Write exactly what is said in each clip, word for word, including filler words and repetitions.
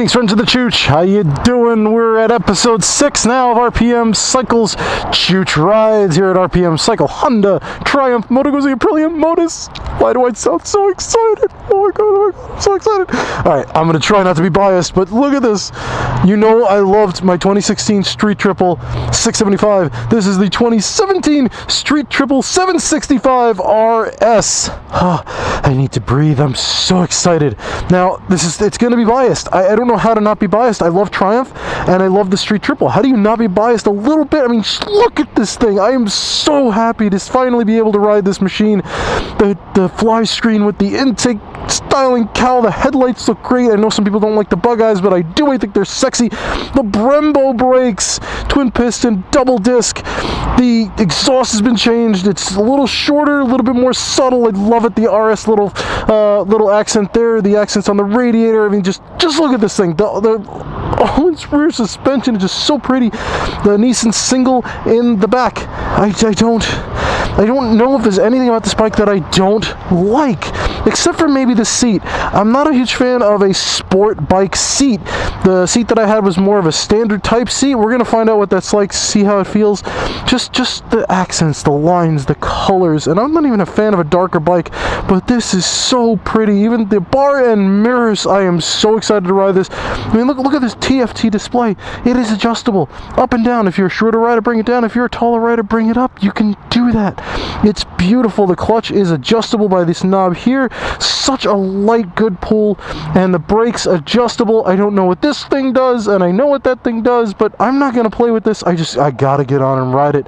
Greetings, friends of the Chooch. How you doing? We're at episode six now of R P M Cycles Chooch Rides here at R P M Cycle. Honda Triumph, Moto Guzzi, Aprilia, Motus. Why do I sound so excited? Oh my god, oh my god, I'm so excited. Alright, I'm going to try not to be biased, but look at this. You know I loved my twenty sixteen Street Triple six seventy-five. This is the twenty seventeen Street Triple seven sixty-five R S. Oh, I need to breathe. I'm so excited. Now, this is it's going to be biased. I I don't know how to not be biased. I love Triumph and I love the Street Triple. How do you not be biased a little bit? I mean, just look at this thing. I am so happy to finally be able to ride this machine. The, the fly screen with the intake styling cowl, the headlights look great. I know some people don't like the bug eyes, but I do. I think they're sexy. The Brembo brakes, twin piston, double disc. The exhaust has been changed. It's a little shorter, a little bit more subtle. I love it. The R S little uh, little accent there, the accents on the radiator. I mean, just, just look at this thing. The, the Owens rear suspension is just so pretty. The Nissan single in the back. I, I don't I don't know if there's anything about this bike that I don't like, except for maybe the seat. I'm not a huge fan of a sport bike seat. The seat that I had was more of a standard type seat. We're gonna find out what that's like, see how it feels. Just just the accents, the lines, the colors, and I'm not even a fan of a darker bike, but this is so pretty. Even the bar and mirrors, I am so excited to ride this. I mean, look look at this T F T display. It is adjustable up and down. If you're a shorter rider, bring it down. If you're a taller rider, bring it up. You can do that. It's beautiful. The clutch is adjustable by this knob here. Such a light, good pull. And the brakes adjustable. I don't know what this thing does, and I know what that thing does, but I'm not gonna play with this. I just I gotta get on and ride it.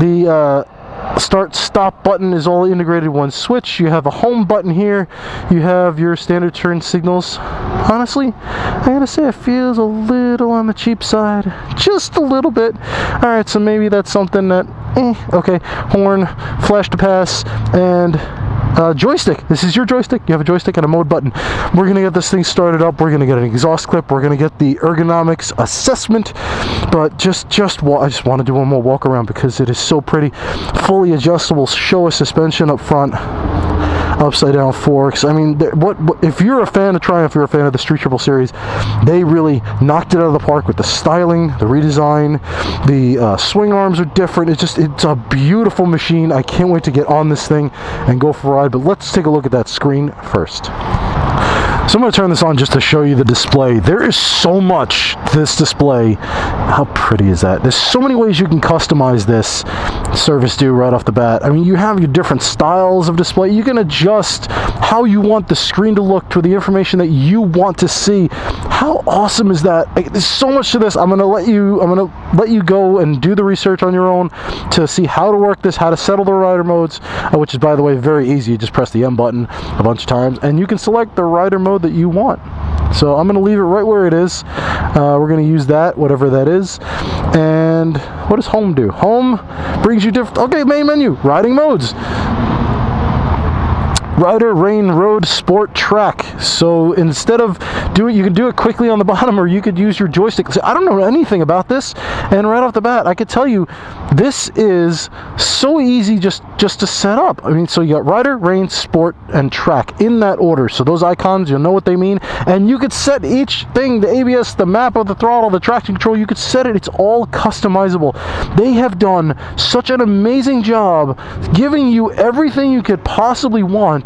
The uh start stop button is all integrated one switch. You have a home button here. You have your standard turn signals. Honestly, I gotta say it feels a little on the cheap side, just a little bit. All right, so maybe that's something that eh, okay. Horn, flash to pass, and Uh, joystick. This is your joystick. You have a joystick and a mode button. We're gonna get this thing started up. We're gonna get an exhaust clip. We're gonna get the ergonomics assessment. But just, just wa I just want to do one more walk around because it is so pretty. Fully adjustable. Show a suspension up front. Upside down forks. I mean, what, what if you're a fan of Triumph? You're a fan of the Street Triple series. They really knocked it out of the park with the styling, the redesign. The uh, swing arms are different. It's just it's a beautiful machine. I can't wait to get on this thing and go for a ride. But let's take a look at that screen first. So I'm going to turn this on just to show you the display. There is so much to this display. How pretty is that? There's so many ways you can customize this. Service due right off the bat. I mean, you have your different styles of display. You can adjust how you want the screen to look to the information that you want to see. How awesome is that? Like, there's so much to this. I'm going to let you I'm going to let you go and do the research on your own to see how to work this, how to settle the rider modes, which is, by the way, very easy. You just press the M button a bunch of times and you can select the rider mode that you want. So I'm going to leave it right where it is. Uh, we're going to use that, whatever that is. And what does home do? Home brings you different. Okay, main menu, riding modes. Rider, rain, road, sport, track. So instead of doing, you can do it quickly on the bottom, or you could use your joystick. So I don't know anything about this, and right off the bat, I could tell you this is so easy just just to set up. I mean, so you got rider, rain, sport, and track in that order. So those icons, you'll know what they mean, and you could set each thing: the A B S, the map of the throttle, the traction control. You could set it. It's all customizable. They have done such an amazing job giving you everything you could possibly want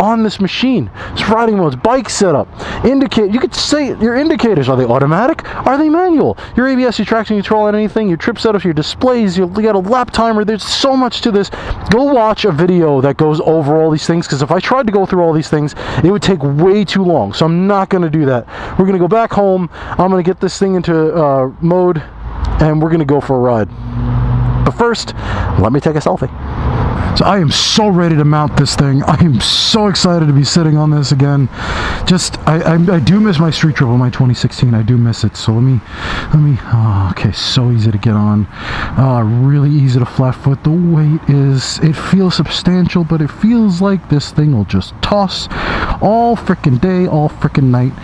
on this machine. It's riding modes, bike setup, indicate. You could say your indicators. Are they automatic? Are they manual? Your A B S, your traction control, and anything. Your trip setups, your displays. You got a lap timer. There's so much to this. Go watch a video that goes over all these things, because if I tried to go through all these things, it would take way too long. So I'm not going to do that. We're going to go back home. I'm going to get this thing into uh, mode, and we're going to go for a ride. But first, let me take a selfie. So I am so ready to mount this thing. I am so excited to be sitting on this again. Just, I, I, I do miss my Street Triple, my twenty sixteen. I do miss it. So let me, let me, oh, okay, so easy to get on. Uh, really easy to flat foot. The weight is, it feels substantial, but it feels like this thing will just toss all frickin' day, all frickin' night.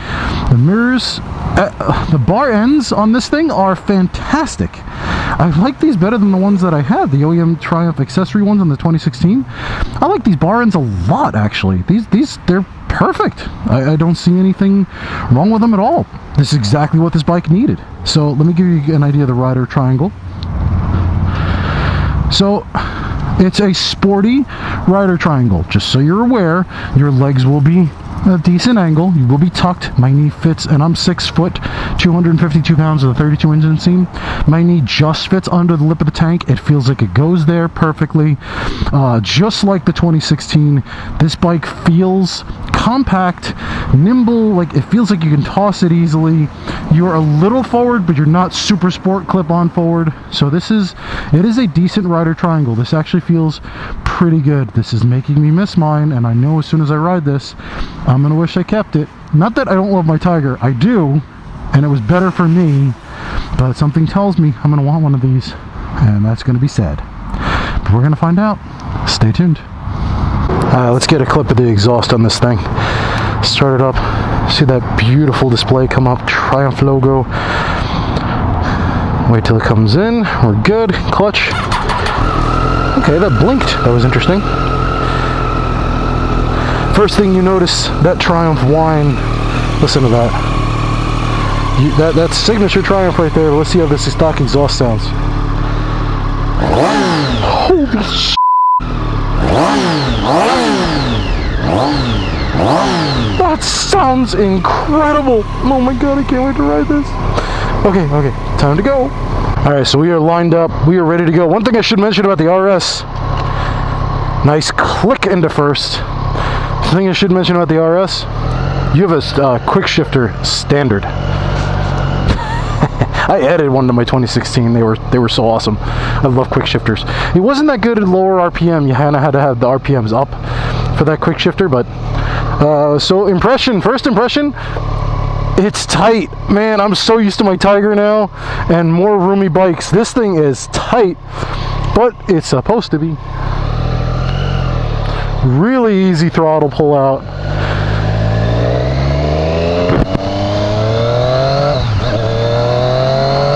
The mirrors, uh, the bar ends on this thing are fantastic. I like these better than the ones that I had, the O E M Triumph accessory ones on the twenty sixteen. I like these bar ends a lot, actually. These, these, they're perfect. I, I don't see anything wrong with them at all. This is exactly what this bike needed. So let me give you an idea of the rider triangle. So it's a sporty rider triangle. Just so you're aware, your legs will be a decent angle, you will be tucked. My knee fits, and I'm six foot, two hundred fifty-two pounds with a thirty-two inch inseam. My knee just fits under the lip of the tank. It feels like it goes there perfectly. Uh, just like the twenty sixteen, this bike feels compact, nimble, like it feels like you can toss it easily. You're a little forward, but you're not super sport clip-on forward. So this is, it is a decent rider triangle. This actually feels pretty good. This is making me miss mine, and I know as soon as I ride this, I'm gonna wish I kept it. Not that I don't love my Tiger, I do, and it was better for me, but something tells me I'm gonna want one of these, and that's gonna be sad. But we're gonna find out. Stay tuned. Uh, let's get a clip of the exhaust on this thing. Start it up, see that beautiful display come up, Triumph logo. Wait till it comes in, we're good, clutch. Okay, that blinked, that was interesting. First thing you notice, that Triumph whine. Listen to that. You, that that's signature Triumph right there. Let's see how this stock exhaust sounds. Holy shit! That sounds incredible. Oh my god, I can't wait to ride this. Okay, okay, time to go. All right, so we are lined up. We are ready to go. One thing I should mention about the R S. Nice click into first. Thing I should mention about the R S, you have a uh, quick shifter standard. I added one to my twenty sixteen. They were they were so awesome. I love quick shifters. It wasn't that good at lower R P M. You kind of had to have the R P Ms up for that quick shifter. But uh, so impression, first impression, it's tight, man. I'm so used to my Tiger now and more roomy bikes. This thing is tight, but it's supposed to be. Really easy throttle pull out.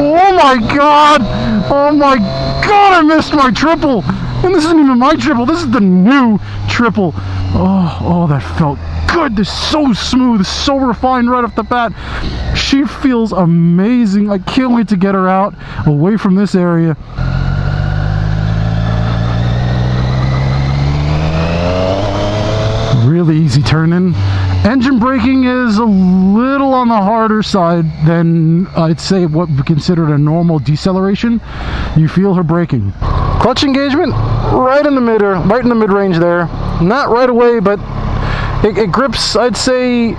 Oh my god! Oh my god, I missed my triple! And this isn't even my triple, this is the new triple. Oh, oh, that felt good. This is so smooth, so refined right off the bat. She feels amazing. I can't wait to get her out away from this area. Really easy turning. Engine braking is a little on the harder side than I'd say what we considered a normal deceleration. You feel her braking. Clutch engagement, right in the mid, or right in the mid-range there. Not right away, but it, it grips, I'd say,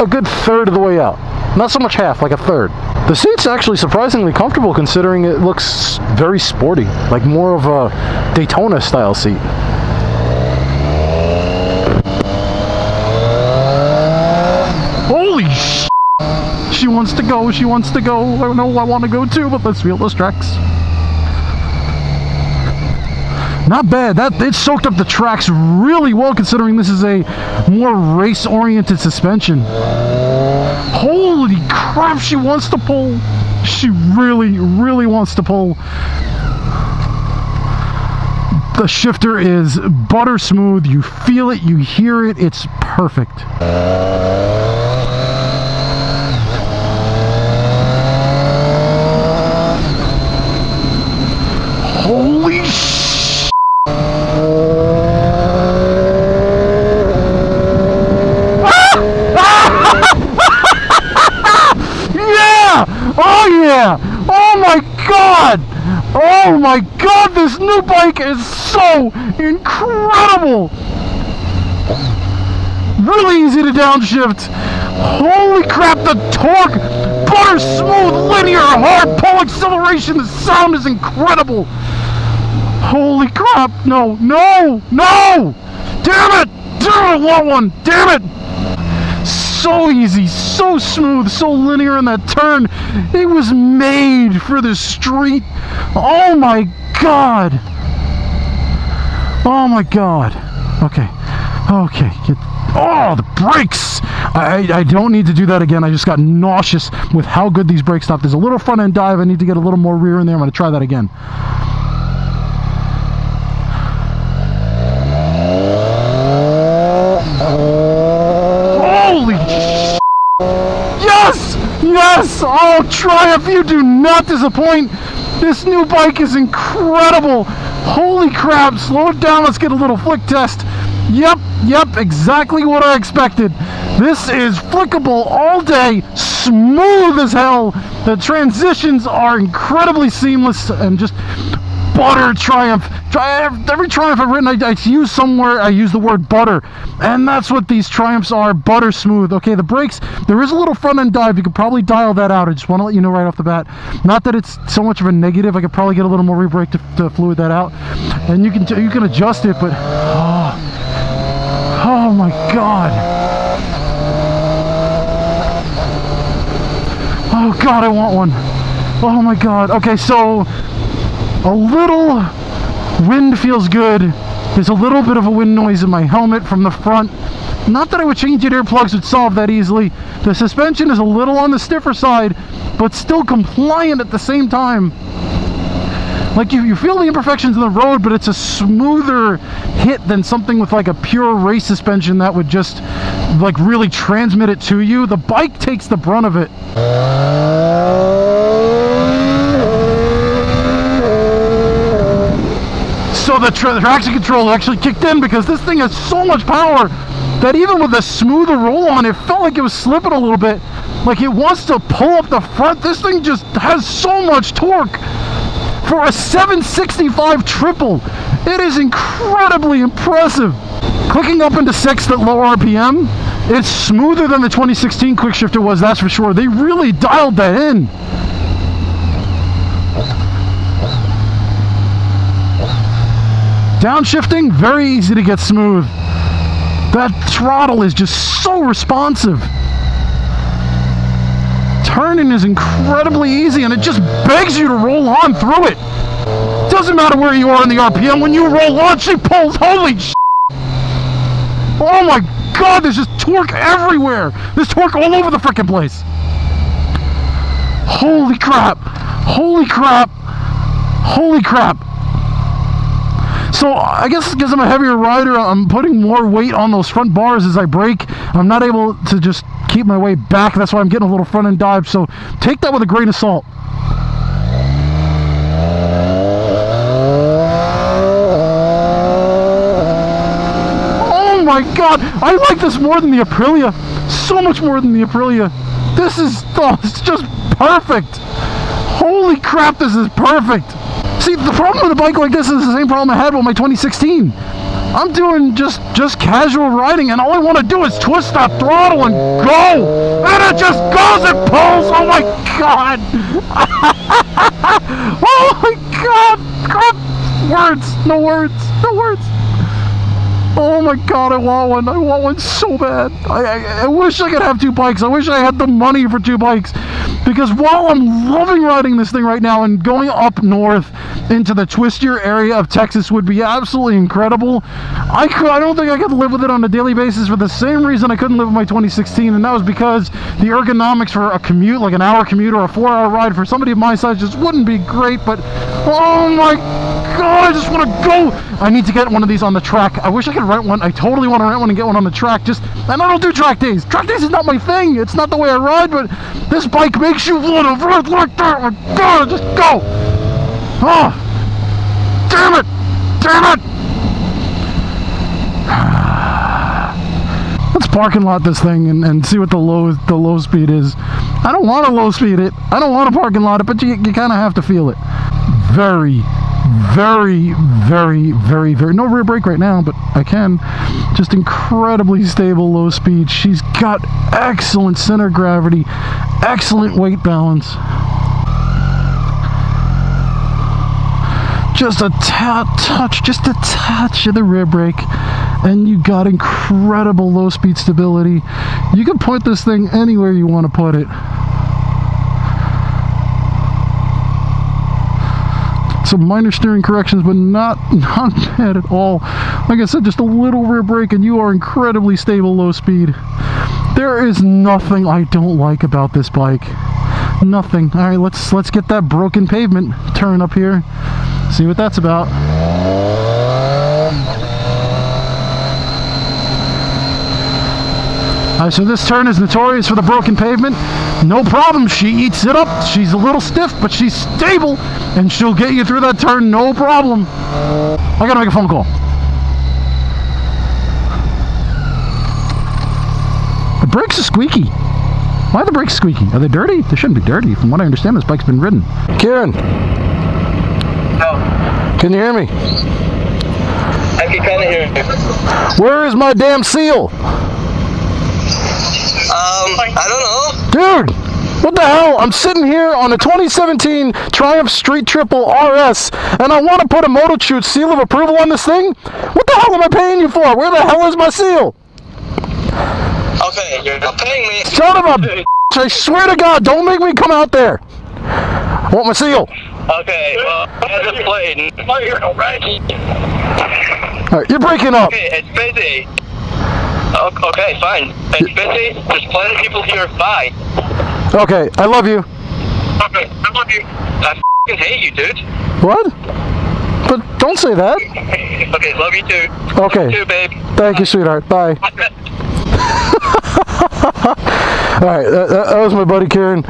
a good third of the way out. Not so much half, like a third. The seat's actually surprisingly comfortable considering it looks very sporty, like more of a Daytona style seat. Holy sh! She wants to go, she wants to go. I don't know, I want to go too, but let's feel those tracks. Not bad. That it soaked up the tracks really well considering this is a more race-oriented suspension. Holy crap, she wants to pull. She really, really wants to pull. The shifter is butter smooth. You feel it, you hear it, it's perfect. Holy sh! Yeah! Oh yeah! Oh my god! Oh my god, this new bike is so incredible! Really easy to downshift. Holy crap, the torque! Butter smooth, linear, hard pull acceleration, the sound is incredible! Holy crap, no, no, no! Damn it! Damn it, I want one! Damn it! So easy, so smooth, so linear in that turn. It was made for the street. Oh my god! Oh my god. Okay, okay. Get, oh, the brakes! I, I don't need to do that again. I just got nauseous with how good these brakes stopped. There's a little front end dive. I need to get a little more rear in there. I'm going to try that again. Oh. Yes! Oh, Triumph, you do not disappoint. This new bike is incredible. Holy crap, slow it down. Let's get a little flick test. Yep, yep, exactly what I expected. This is flickable all day, smooth as hell. The transitions are incredibly seamless and just butter Triumph. Triumph, every Triumph I've written, I, I use somewhere, I use the word butter. And that's what these Triumphs are, butter smooth. Okay, the brakes, there is a little front end dive. You could probably dial that out. I just want to let you know right off the bat. Not that it's so much of a negative. I could probably get a little more rebrake to, to fluid that out. And you can, you can adjust it, but oh, oh my God. Oh God, I want one. Oh my God. Okay, so a little wind feels good. There's a little bit of a wind noise in my helmet from the front. Not that I would change it, earplugs would solve that easily. The suspension is a little on the stiffer side, but still compliant at the same time. Like you, you feel the imperfections in the road, but it's a smoother hit than something with like a pure race suspension that would just like really transmit it to you. The bike takes the brunt of it. So the, tra the traction control actually kicked in because this thing has so much power that even with a smoother roll on, it felt like it was slipping a little bit. Like it wants to pull up the front. This thing just has so much torque. For a seven sixty-five triple, it is incredibly impressive. Clicking up into sixth at low R P M, it's smoother than the twenty sixteen quick shifter was, that's for sure. They really dialed that in. Downshifting, very easy to get smooth. That throttle is just so responsive. Turning is incredibly easy, and it just begs you to roll on through it. Doesn't matter where you are in the R P M, when you roll on, she pulls. Holy shit! Oh my God, there's just torque everywhere. There's torque all over the frickin' place. Holy crap. Holy crap. Holy crap. So I guess because I'm a heavier rider, I'm putting more weight on those front bars as I brake. I'm not able to just keep my way back. That's why I'm getting a little front end dive. So take that with a grain of salt. Oh my God, I like this more than the Aprilia. So much more than the Aprilia. This is, oh, it's just perfect. Holy crap, this is perfect. See, the problem with a bike like this is the same problem I had with my twenty sixteen. I'm doing just, just casual riding, and all I want to do is twist that throttle and go! And it just goes and pulls! Oh my God! Oh my God! God! Words! No words! No words! Oh my God, I want one! I want one so bad! I, I, I wish I could have two bikes. I wish I had the money for two bikes. Because while I'm loving riding this thing right now, and going up north into the twistier area of Texas would be absolutely incredible, I could, I don't think I could live with it on a daily basis for the same reason I couldn't live with my twenty sixteen, and that was because the ergonomics for a commute, like an hour commute or a four hour ride for somebody of my size just wouldn't be great, but oh my God, I just want to go! I need to get one of these on the track. I wish I could rent one. I totally want to rent one and get one on the track. Just, and I don't do track days. Track days is not my thing. It's not the way I ride, but this bike makes you want to ride like that. Oh my God, just go! Oh, damn it! Damn it! Let's parking lot this thing and, and see what the low the low speed is. I don't want to low speed it. I don't want to parking lot it, but you, you kind of have to feel it. Very, very, very, very, very. No rear brake right now, but I can. Just incredibly stable low speed. She's got excellent center of gravity. Excellent weight balance. Just a touch, just a touch of the rear brake, and you got incredible low speed stability. You can put this thing anywhere you want to put it. Some minor steering corrections, but not, not bad at all. Like I said, just a little rear brake, and you are incredibly stable low speed. There is nothing I don't like about this bike. Nothing. All right, let's let's get that broken pavement turn up here. See what that's about. Uh, so this turn is notorious for the broken pavement. No problem, she eats it up. She's a little stiff, but she's stable, and she'll get you through that turn, no problem. I gotta make a phone call. The brakes are squeaky. Why are the brakes squeaky? Are they dirty? They shouldn't be dirty. From what I understand, this bike's been ridden. Karen. No. Can you hear me? I can kind of hear you. Where is my damn seal? Um, I don't know. Dude, what the hell? I'm sitting here on a twenty seventeen Triumph Street Triple R S, and I want to put a MotoChooch seal of approval on this thing? What the hell am I paying you for? Where the hell is my seal? Okay, you're not paying me. Son of a bitch, I swear to God, don't make me come out there. I want my seal. Okay, well, as it played. All right, you're breaking up. Okay, it's busy. Okay, fine. It's busy. There's plenty of people here. Bye. Okay, I love you. Okay, I love you. I f***ing hate you, dude. What? But don't say that. Okay, love you too. Okay. Love you too, babe. Thank you, sweetheart. Bye. Alright, that, that, that was my buddy Karen.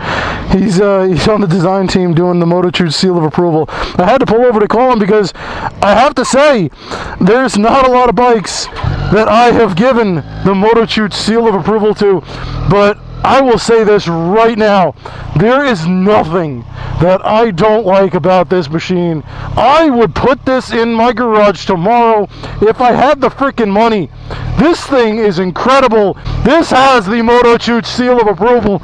He's uh, he's on the design team doing the MotoChooch seal of approval. I had to pull over to call him because I have to say, there's not a lot of bikes that I have given the MotoChooch seal of approval to, but I will say this right now, there is nothing that I don't like about this machine. I would put this in my garage tomorrow if I had the freaking money. This thing is incredible. This has the MotoChooch seal of approval.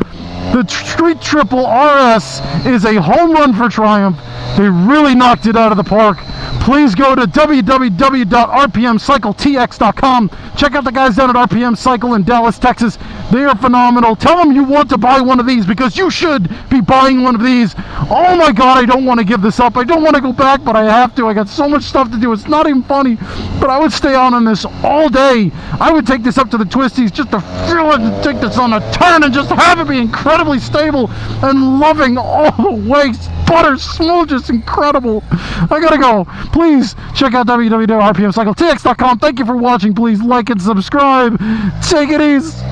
The Street Triple R S is a home run for Triumph. They really knocked it out of the park. Please go to w w w dot r p m cycle t x dot com. Check out the guys down at R P M Cycle in Dallas, Texas. They are phenomenal. Tell them you want to buy one of these, because you should be buying one of these. Oh my God, I don't want to give this up. I don't want to go back, but I have to. I got so much stuff to do. It's not even funny, but I would stay on on this all day. I would take this up to the twisties just to feel it, and take this on a turn and just have it be incredibly stable and loving all the way. Butter smooth, just incredible. I gotta go. Please check out w w w dot r p m cycle t x dot com. Thank you for watching. Please like and subscribe. Take it easy.